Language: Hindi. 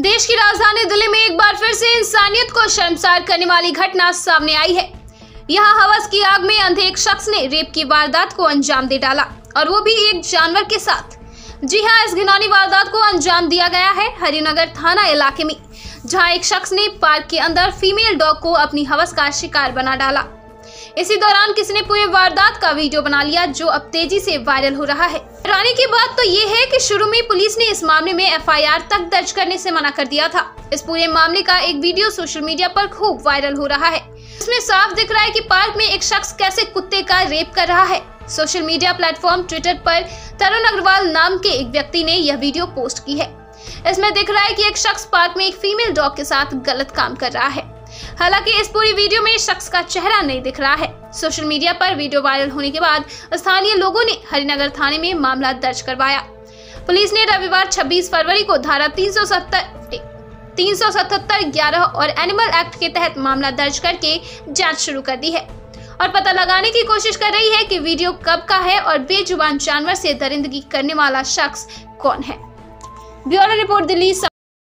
देश की राजधानी दिल्ली में एक बार फिर से इंसानियत को शर्मसार करने वाली घटना सामने आई है। यहाँ हवस की आग में अंधे एक शख्स ने रेप की वारदात को अंजाम दे डाला, और वो भी एक जानवर के साथ। जी हाँ, इस घिनौनी वारदात को अंजाम दिया गया है हरिनगर थाना इलाके में, जहाँ एक शख्स ने पार्क के अंदर फीमेल डॉग को अपनी हवस का शिकार बना डाला। इसी दौरान किसी ने पूरे वारदात का वीडियो बना लिया, जो अब तेजी से वायरल हो रहा है। हैरानी की बात तो ये है कि शुरू में पुलिस ने इस मामले में एफआईआर तक दर्ज करने से मना कर दिया था। इस पूरे मामले का एक वीडियो सोशल मीडिया पर खूब वायरल हो रहा है। इसमें साफ दिख रहा है कि पार्क में एक शख्स कैसे कुत्ते का रेप कर रहा है। सोशल मीडिया प्लेटफॉर्म ट्विटर पर तरुण अग्रवाल नाम के एक व्यक्ति ने यह वीडियो पोस्ट की है। इसमें दिख रहा है कि एक शख्स पार्क में एक फीमेल डॉग के साथ गलत काम कर रहा है। हालांकि इस पूरी वीडियो में शख्स का चेहरा नहीं दिख रहा है। सोशल मीडिया पर वीडियो वायरल होने के बाद स्थानीय लोगों ने हरिनगर थाने में मामला दर्ज करवाया। पुलिस ने रविवार 26 फरवरी को धारा 377, 11 और एनिमल एक्ट के तहत मामला दर्ज करके जांच शुरू कर दी है, और पता लगाने की कोशिश कर रही है कि वीडियो कब का है और बेजुबान जानवर से दरिंदगी करने वाला शख्स कौन है। Bureau report Delhi.